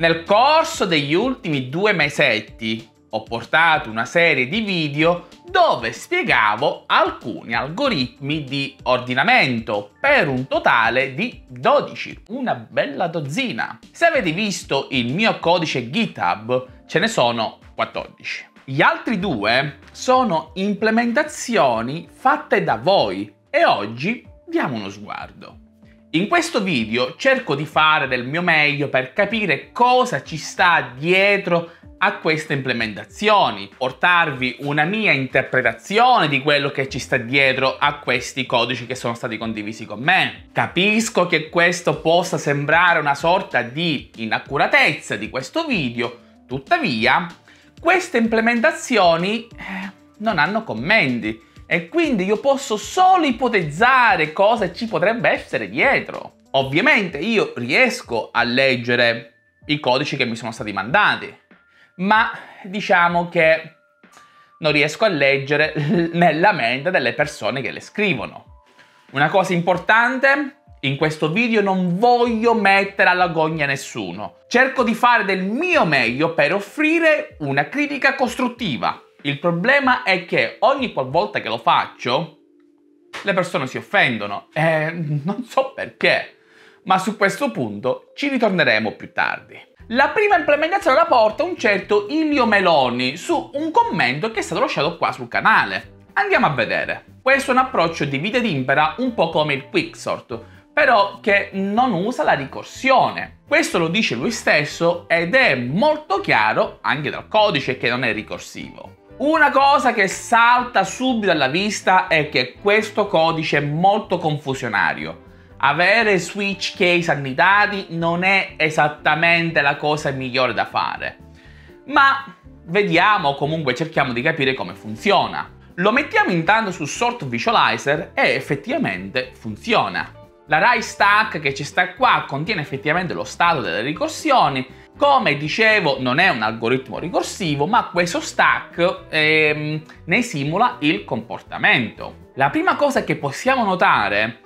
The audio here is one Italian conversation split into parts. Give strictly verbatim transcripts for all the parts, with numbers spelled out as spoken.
Nel corso degli ultimi due mesetti ho portato una serie di video dove spiegavo alcuni algoritmi di ordinamento per un totale di dodici, una bella dozzina. Se avete visto il mio codice GitHub, ce ne sono quattordici. Gli altri due sono implementazioni fatte da voi e oggi diamo uno sguardo. In questo video cerco di fare del mio meglio per capire cosa ci sta dietro a queste implementazioni, portarvi una mia interpretazione di quello che ci sta dietro a questi codici che sono stati condivisi con me. Capisco che questo possa sembrare una sorta di inaccuratezza di questo video, tuttavia queste implementazioni eh, non hanno commenti. E quindi io posso solo ipotizzare cosa ci potrebbe essere dietro. Ovviamente io riesco a leggere i codici che mi sono stati mandati, ma diciamo che non riesco a leggere nella mente delle persone che le scrivono. Una cosa importante, in questo video non voglio mettere alla gogna nessuno. Cerco di fare del mio meglio per offrire una critica costruttiva. Il problema è che ogni qualvolta che lo faccio, le persone si offendono e non so perché, ma su questo punto ci ritorneremo più tardi. La prima implementazione la porta un certo Ilio Meloni su un commento che è stato lasciato qua sul canale. Andiamo a vedere. Questo è un approccio di vita d'impera un po' come il Quicksort, però che non usa la ricorsione. Questo lo dice lui stesso ed è molto chiaro anche dal codice che non è ricorsivo. Una cosa che salta subito alla vista è che questo codice è molto confusionario. Avere switch case annidati non è esattamente la cosa migliore da fare. Ma vediamo, comunque cerchiamo di capire come funziona. Lo mettiamo intanto su Sort Visualizer e effettivamente funziona. La array stack che ci sta qua contiene effettivamente lo stato delle ricorsioni. Come dicevo, non è un algoritmo ricorsivo, ma questo stack ehm, ne simula il comportamento. La prima cosa che possiamo notare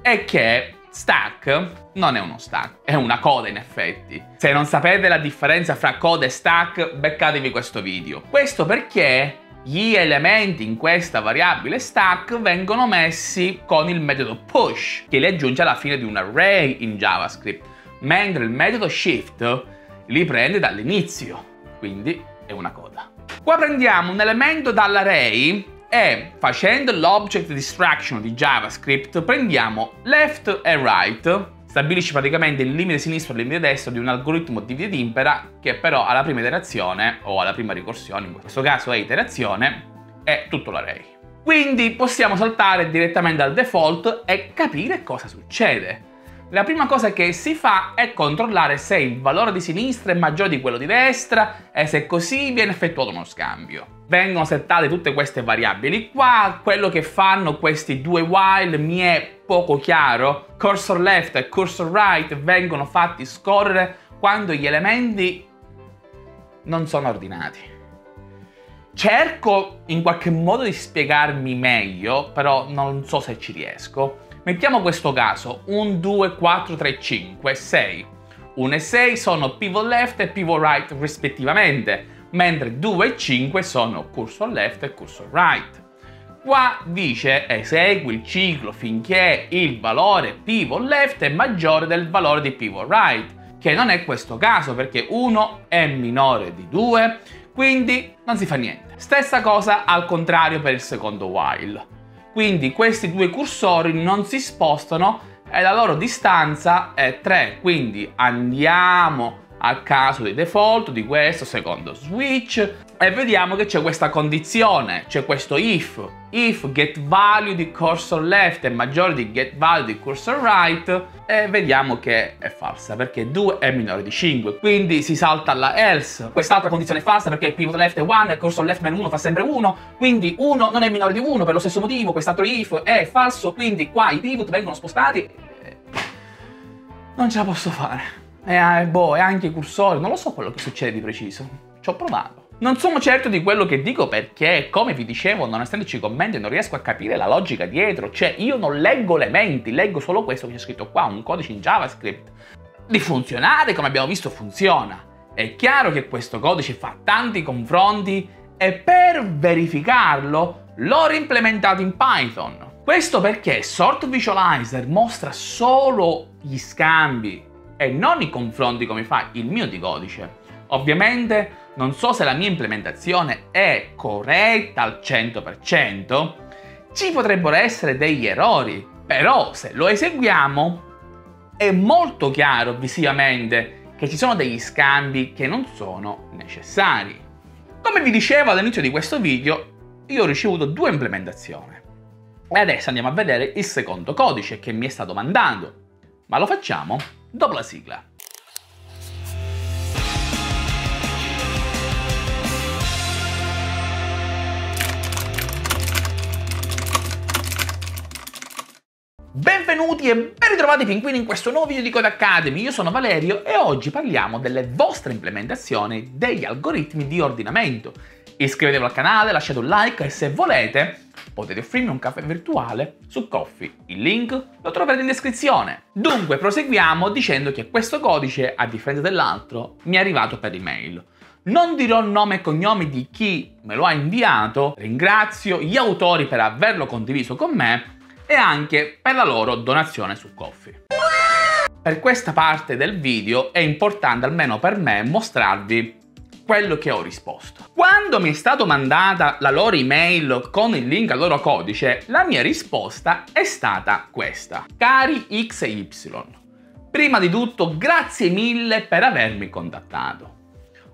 è che stack non è uno stack, è una coda in effetti. Se non sapete la differenza fra coda e stack, beccatevi questo video. Questo perché gli elementi in questa variabile stack vengono messi con il metodo push, che li aggiunge alla fine di un array in JavaScript, mentre il metodo shift li prende dall'inizio, quindi è una coda. Qua prendiamo un elemento dall'array e facendo l'object distraction di JavaScript prendiamo left e right, stabilisce praticamente il limite sinistro e il limite destro di un algoritmo di via d'impera che però alla prima iterazione o alla prima ricorsione, in questo caso è iterazione, è tutto l'array. Quindi possiamo saltare direttamente al default e capire cosa succede. La prima cosa che si fa è controllare se il valore di sinistra è maggiore di quello di destra e se così viene effettuato uno scambio. Vengono settate tutte queste variabili qua, quello che fanno questi due while mi è poco chiaro. Cursor left e cursor right vengono fatti scorrere quando gli elementi non sono ordinati. Cerco in qualche modo di spiegarmi meglio, però non so se ci riesco. Mettiamo questo caso, uno, due, quattro, tre, cinque, sei. uno e sei sono pivot left e pivot right rispettivamente, mentre due e cinque sono cursor left e cursor right. Qua dice esegui il ciclo finché il valore pivot left è maggiore del valore di pivot right, che non è questo caso perché uno è minore di due, quindi non si fa niente. Stessa cosa al contrario per il secondo while. Quindi questi due cursori non si spostano e la loro distanza è tre, quindi andiamo al caso di default di questo secondo switch e vediamo che c'è questa condizione, c'è questo if, if get value di cursor left è maggiore di get value di cursor right e vediamo che è falsa perché due è minore di cinque, quindi si salta alla else. Quest'altra condizione è falsa perché il pivot left è uno e il cursor left meno uno fa sempre uno, quindi uno non è minore di uno per lo stesso motivo, quest'altro if è falso, quindi qua i pivot vengono spostati. Non ce la posso fare. E boh, e anche i cursori, non lo so quello che succede di preciso, ci ho provato. Non sono certo di quello che dico perché, come vi dicevo, non essendoci commenti non riesco a capire la logica dietro. Cioè, io non leggo le menti, leggo solo questo che c'è scritto qua, un codice in JavaScript. di funzionare, come abbiamo visto funziona. È chiaro che questo codice fa tanti confronti e per verificarlo l'ho reimplementato in Python. Questo perché Sort Visualizer mostra solo gli scambi e non i confronti come fa il mio di codice. Ovviamente non so se la mia implementazione è corretta al cento per cento, ci potrebbero essere degli errori, però se lo eseguiamo è molto chiaro visivamente che ci sono degli scambi che non sono necessari. Come vi dicevo all'inizio di questo video, io ho ricevuto due implementazioni. E adesso andiamo a vedere il secondo codice che mi è stato mandato, ma lo facciamo dopo la sigla. Benvenuti e ben ritrovati fin qui in questo nuovo video di Code Academy, io sono Valerio e oggi parliamo delle vostre implementazioni degli algoritmi di ordinamento. Iscrivetevi al canale, lasciate un like e se volete potete offrirmi un caffè virtuale su Ko-fi, il link lo troverete in descrizione. Dunque proseguiamo dicendo che questo codice, a differenza dell'altro, mi è arrivato per email. Non dirò nome e cognome di chi me lo ha inviato, ringrazio gli autori per averlo condiviso con me e anche per la loro donazione su Ko-fi. Per questa parte del video è importante almeno per me mostrarvi quello che ho risposto. Quando mi è stata mandata la loro email con il link al loro codice, la mia risposta è stata questa. Cari X e Y, prima di tutto grazie mille per avermi contattato.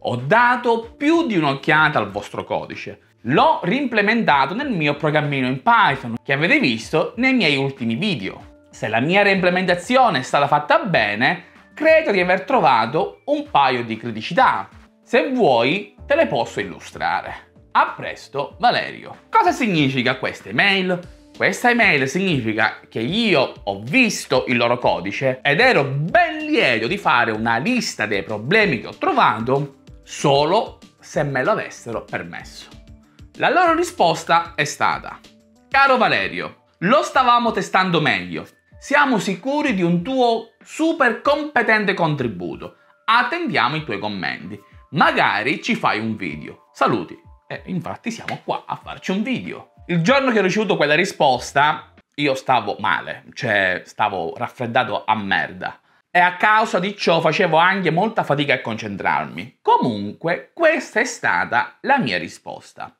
Ho dato più di un'occhiata al vostro codice. L'ho reimplementato nel mio programmino in Python che avete visto nei miei ultimi video. Se la mia reimplementazione è stata fatta bene, credo di aver trovato un paio di criticità. Se vuoi te le posso illustrare. A presto, Valerio. Cosa significa questa email? Questa email significa che io ho visto il loro codice ed ero ben lieto di fare una lista dei problemi che ho trovato solo se me lo avessero permesso. La loro risposta è stata: caro Valerio, lo stavamo testando meglio. Siamo sicuri di un tuo super competente contributo. Attendiamo i tuoi commenti. Magari ci fai un video. Saluti. E infatti siamo qua a farci un video. Il giorno che ho ricevuto quella risposta io stavo male, cioè stavo raffreddato a merda. E a causa di ciò facevo anche molta fatica a concentrarmi. Comunque questa è stata la mia risposta.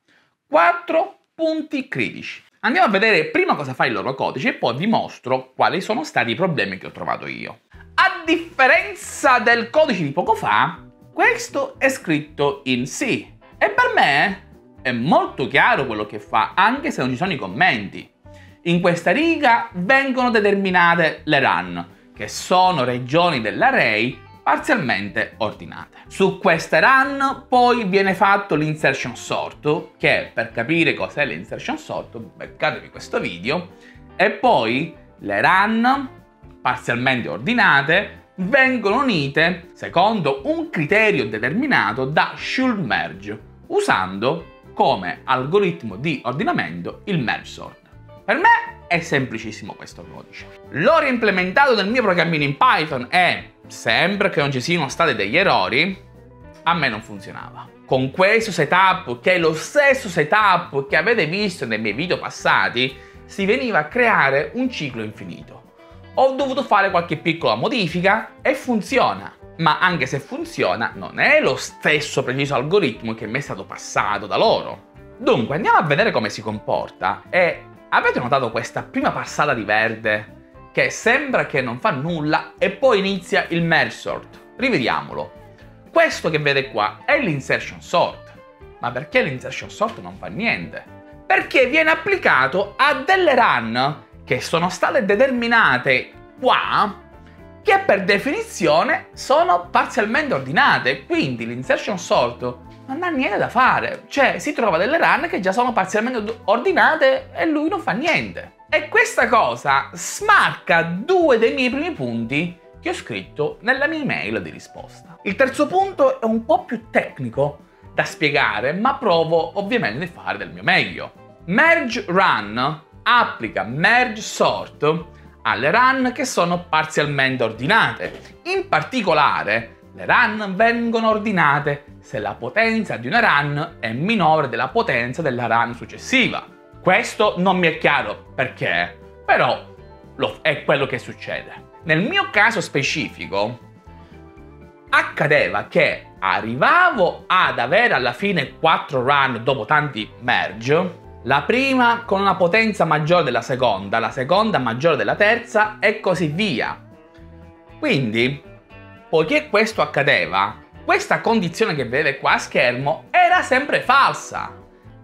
Quattro punti critici. Andiamo a vedere prima cosa fa il loro codice e poi vi mostro quali sono stati i problemi che ho trovato io. A differenza del codice di poco fa, questo è scritto in C e per me è molto chiaro quello che fa, anche se non ci sono i commenti. In questa riga vengono determinate le run, che sono regioni dell'array parzialmente ordinate. Su queste run poi viene fatto l'insertion sort, che per capire cos'è l'insertion sort beccatevi questo video, e poi le run parzialmente ordinate vengono unite secondo un criterio determinato da shell merge, usando come algoritmo di ordinamento il merge sort. Per me è semplicissimo questo codice. L'ho reimplementato nel mio programmino in Python e, sempre che non ci siano stati degli errori, a me non funzionava. Con questo setup, che è lo stesso setup che avete visto nei miei video passati, si veniva a creare un ciclo infinito. Ho dovuto fare qualche piccola modifica e funziona, ma anche se funziona non è lo stesso preciso algoritmo che mi è stato passato da loro. Dunque andiamo a vedere come si comporta e avete notato questa prima passata di verde che sembra che non fa nulla e poi inizia il merge sort. Rivediamolo. Questo che vedete qua è l'insertion sort, ma perché l'insertion sort non fa niente? Perché viene applicato a delle run che sono state determinate qua, che per definizione sono parzialmente ordinate, quindi l'insertion sort non ha niente da fare, cioè si trova delle run che già sono parzialmente ordinate e lui non fa niente. E questa cosa smarca due dei miei primi punti che ho scritto nella mia email di risposta. Il terzo punto è un po' più tecnico da spiegare, ma provo ovviamente a fare del mio meglio. Merge run applica merge sort alle run che sono parzialmente ordinate. In particolare, le run vengono ordinate se la potenza di una run è minore della potenza della run successiva. Questo non mi è chiaro perché, però è quello che succede. Nel mio caso specifico accadeva che arrivavo ad avere alla fine quattro run dopo tanti merge, la prima con una potenza maggiore della seconda, la seconda maggiore della terza e così via. Quindi, poiché questo accadeva, questa condizione che vedete qua a schermo era sempre falsa.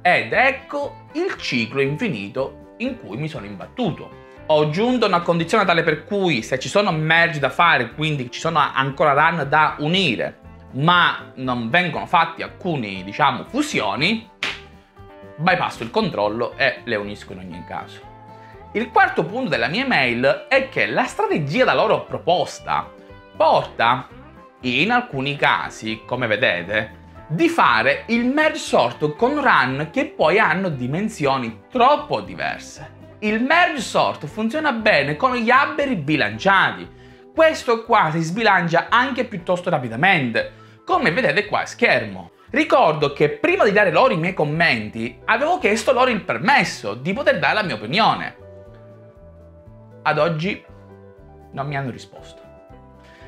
Ed ecco il ciclo infinito in cui mi sono imbattuto. Ho aggiunto una condizione tale per cui se ci sono merge da fare, quindi ci sono ancora run da unire, ma non vengono fatti alcuni, diciamo, fusioni, bypasso il controllo e le unisco in ogni caso. Il quarto punto della mia email è che la strategia da loro proposta porta, in alcuni casi, come vedete, di fare il merge sort con run che poi hanno dimensioni troppo diverse. Il merge sort funziona bene con gli alberi bilanciati. Questo qua si sbilancia anche piuttosto rapidamente, come vedete qua a schermo. Ricordo che prima di dare loro i miei commenti, avevo chiesto loro il permesso di poter dare la mia opinione. Ad oggi non mi hanno risposto.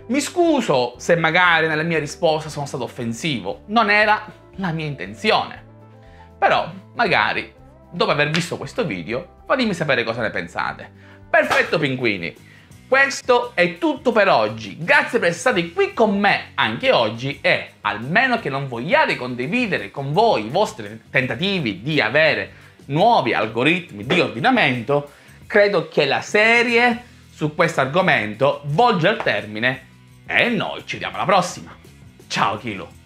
Mi scuso se magari nella mia risposta sono stato offensivo, non era la mia intenzione. Però magari, dopo aver visto questo video, fatemi sapere cosa ne pensate. Perfetto pinguini, questo è tutto per oggi. Grazie per essere stati qui con me anche oggi e, almeno che non vogliate condividere con voi i vostri tentativi di avere nuovi algoritmi di ordinamento, credo che la serie su questo argomento volge al termine e noi ci vediamo alla prossima. Ciao Kilo!